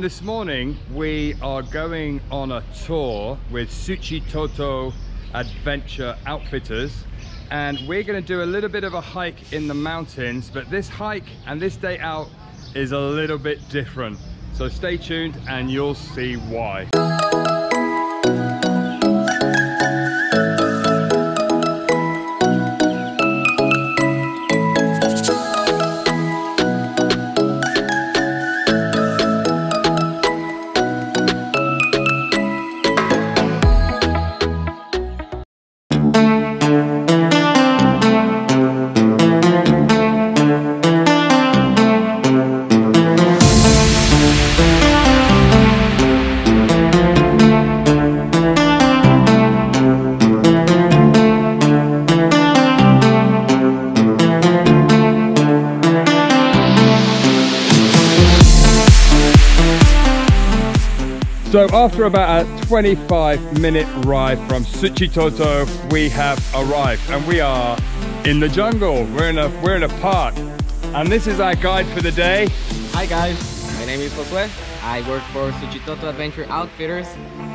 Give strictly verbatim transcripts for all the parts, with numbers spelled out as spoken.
This morning we are going on a tour with Suchitoto Adventure Outfitters, and we're going to do a little bit of a hike in the mountains, but this hike and this day out is a little bit different, so stay tuned and you'll see why. So after about a twenty-five minute ride from Suchitoto, we have arrived and we are in the jungle. We're in a we're in a park, and this is our guide for the day. Hi guys, my name is Josue. I work for Suchitoto Adventure Outfitters,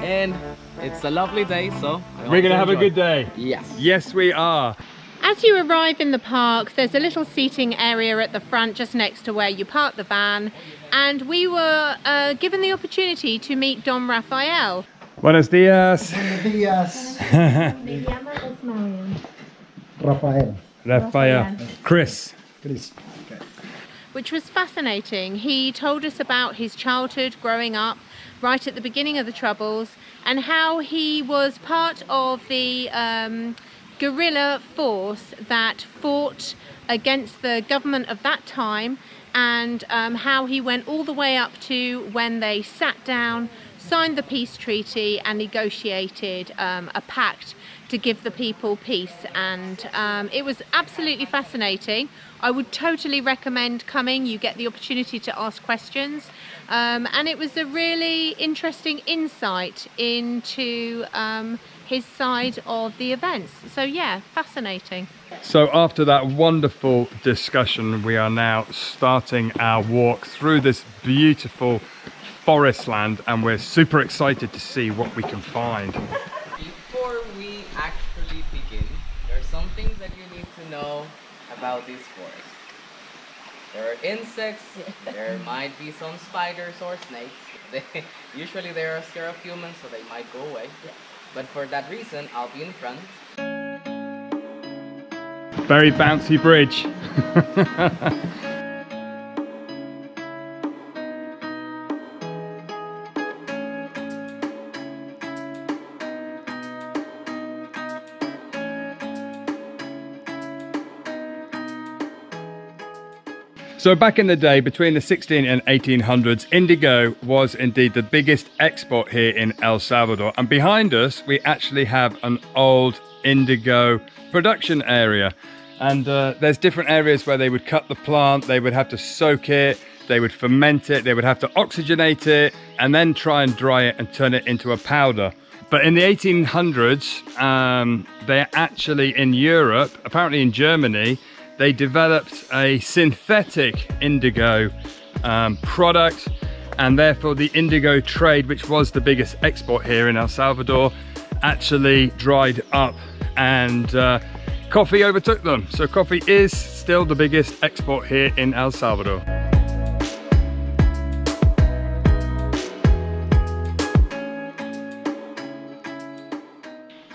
and it's a lovely day. So I we're gonna have enjoy. a good day. Yes. Yes, we are. As you arrive in the park, there's a little seating area at the front just next to where you park the van, and we were uh, given the opportunity to meet Don Rafael. Buenos días. Buenos días. Rafael. Rafael. Chris. Chris. Okay. Which was fascinating. He told us about his childhood growing up right at the beginning of the Troubles, and how he was part of the um, guerrilla force that fought against the government of that time, and um, how he went all the way up to when they sat down, signed the peace treaty and negotiated um, a pact to give the people peace. And um, it was absolutely fascinating. I would totally recommend coming. You get the opportunity to ask questions, um, and it was a really interesting insight into um, his side of the events. So yeah, fascinating. So after that wonderful discussion, we are now starting our walk through this beautiful forest land, and we're super excited to see what we can find. Before we actually begin, there are some things that you need to know about this forest. There are insects, there might be some spiders or snakes. They, usually they are scared of humans, so they might go away. Yeah. But for that reason, I'll be in front. Very bouncy bridge. So back in the day, between the sixteen and eighteen hundreds, indigo was indeed the biggest export here in El Salvador. And behind us, we actually have an old indigo production area. And uh, there's different areas where they would cut the plant, they would have to soak it, they would ferment it, they would have to oxygenate it, and then try and dry it and turn it into a powder. But in the eighteen hundreds, um, they're actually in Europe, apparently in Germany, they developed a synthetic indigo um, product, and therefore the indigo trade, which was the biggest export here in El Salvador, actually dried up, and uh, coffee overtook them. So coffee is still the biggest export here in El Salvador.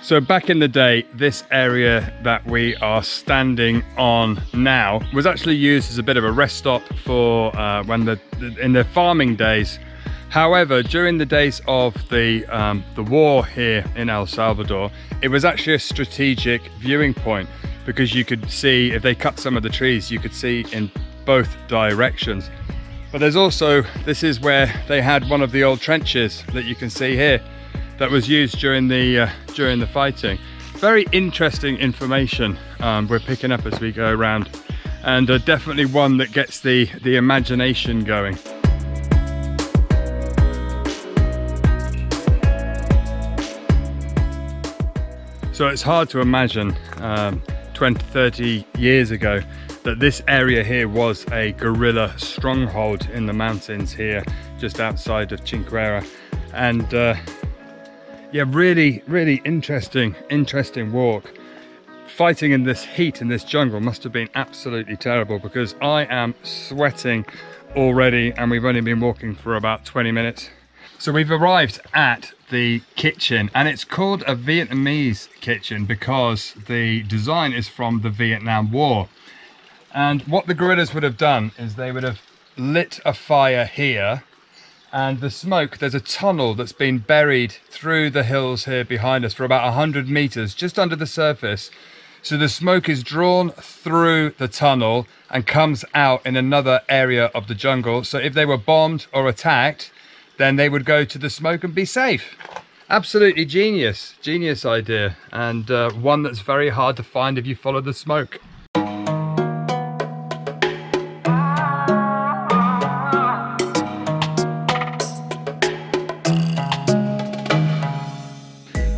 So back in the day, this area that we are standing on now was actually used as a bit of a rest stop for uh, when the in the farming days. However, during the days of the um, the war here in El Salvador, it was actually a strategic viewing point, because you could see, if they cut some of the trees, you could see in both directions. But there's also, this is where they had one of the old trenches that you can see here, that was used during the uh, during the fighting. Very interesting information um, we're picking up as we go around, and uh, definitely one that gets the the imagination going. So it's hard to imagine um, twenty, thirty years ago that this area here was a guerrilla stronghold in the mountains here, just outside of Cinquera. And uh, yeah, really, really interesting, interesting walk. Fighting in this heat, in this jungle, must have been absolutely terrible, because I am sweating already and we've only been walking for about twenty minutes. So we've arrived at the kitchen, and it's called a Vietnamese kitchen because the design is from the Vietnam War. And what the guerrillas would have done is they would have lit a fire here, and the smoke, there's a tunnel that's been buried through the hills here behind us for about one hundred meters just under the surface. So the smoke is drawn through the tunnel and comes out in another area of the jungle. So if they were bombed or attacked, then they would go to the smoke and be safe. Absolutely genius, genius idea. And uh, one that's very hard to find if you follow the smoke.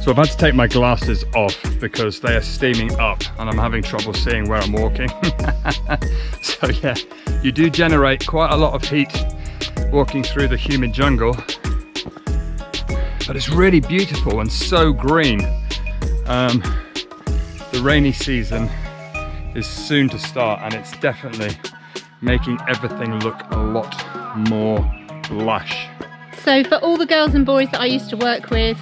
So I've had to take my glasses off because they are steaming up and I'm having trouble seeing where I'm walking. So yeah, you do generate quite a lot of heat walking through the humid jungle, but it's really beautiful and so green. Um, the rainy season is soon to start and it's definitely making everything look a lot more lush. So for all the girls and boys that I used to work with,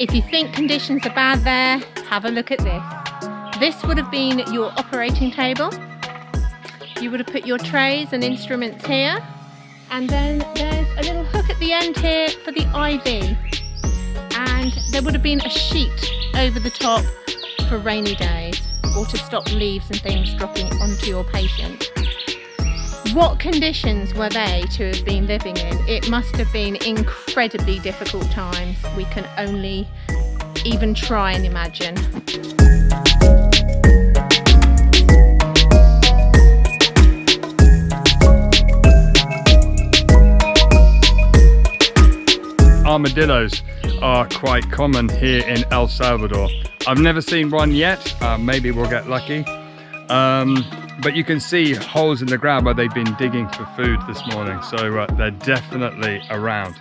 if you think conditions are bad there, have a look at this. This would have been your operating table. You would have put your trays and instruments here. And then there's a little hook at the end here for the I V. And there would have been a sheet over the top for rainy days, or to stop leaves and things dropping onto your patient. What conditions were they to have been living in? It must have been incredibly difficult times. We can only even try and imagine. Armadillos are quite common here in El Salvador. I've never seen one yet. Uh, maybe we'll get lucky. Um, But you can see holes in the ground where they've been digging for food this morning, so uh, they're definitely around.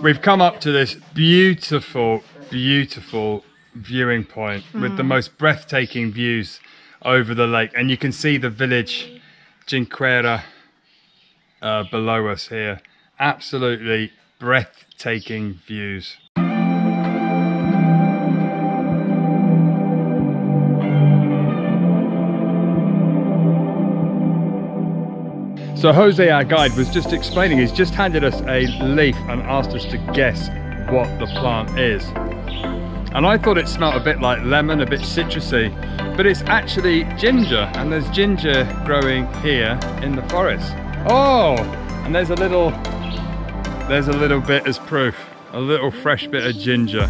We've come up to this beautiful, beautiful viewing point mm. with the most breathtaking views over the lake, and you can see the village Cinquera uh, below us here. Absolutely breathtaking views. So Jose, our guide, was just explaining, he's just handed us a leaf and asked us to guess what the plant is. And I thought it smelled a bit like lemon, a bit citrusy, but it's actually ginger, and there's ginger growing here in the forest. Oh, and there's a little, there's a little bit as proof, a little fresh bit of ginger.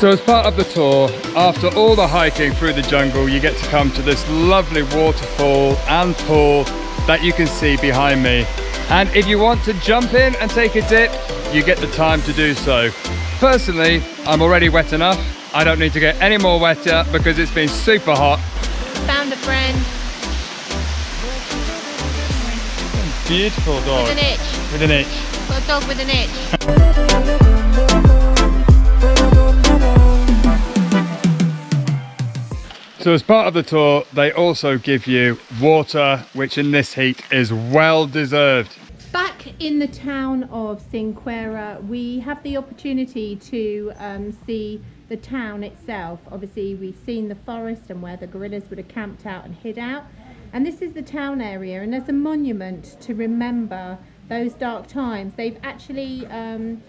So as part of the tour, after all the hiking through the jungle, you get to come to this lovely waterfall and pool that you can see behind me. And if you want to jump in and take a dip, you get the time to do so. Personally, I'm already wet enough. I don't need to get any more wetter because it's been super hot. Found a friend. Beautiful dog. With an itch. With an itch. Got a dog with an itch. So as part of the tour, they also give you water, which in this heat is well deserved. Back in the town of Cinquera, we have the opportunity to um, see the town itself. Obviously, we've seen the forest and where the guerrillas would have camped out and hid out. And this is the town area, and there's a monument to remember those dark times. They've actually um,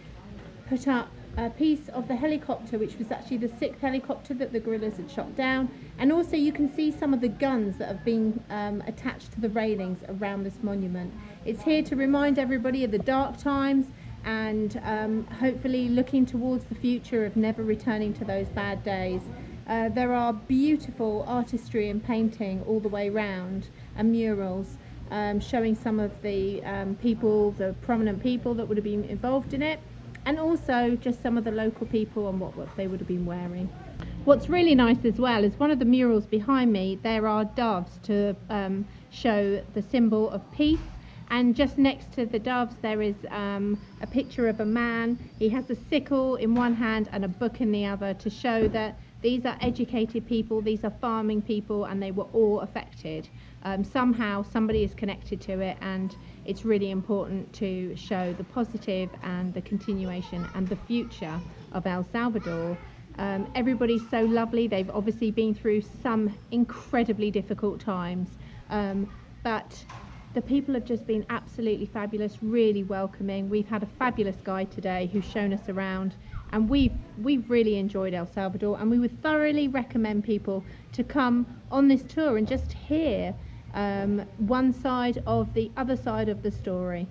put up a piece of the helicopter, which was actually the sixth helicopter that the guerrillas had shot down. And also you can see some of the guns that have been um, attached to the railings around this monument. It's here to remind everybody of the dark times and um, hopefully looking towards the future of never returning to those bad days. Uh, there are beautiful artistry and painting all the way round, and murals um, showing some of the um, people, the prominent people that would have been involved in it, and also just some of the local people and what, what they would have been wearing. What's really nice as well is one of the murals behind me, there are doves to um, show the symbol of peace. And just next to the doves there is um, a picture of a man. He has a sickle in one hand and a book in the other to show that these are educated people, these are farming people, and they were all affected. Um, somehow somebody is connected to it, and it's really important to show the positive and the continuation and the future of El Salvador. Um, everybody's so lovely. They've obviously been through some incredibly difficult times, um, but the people have just been absolutely fabulous, really welcoming. We've had a fabulous guide today who's shown us around, and we've, we've really enjoyed El Salvador, and we would thoroughly recommend people to come on this tour and just hear um, one side of the other side of the story.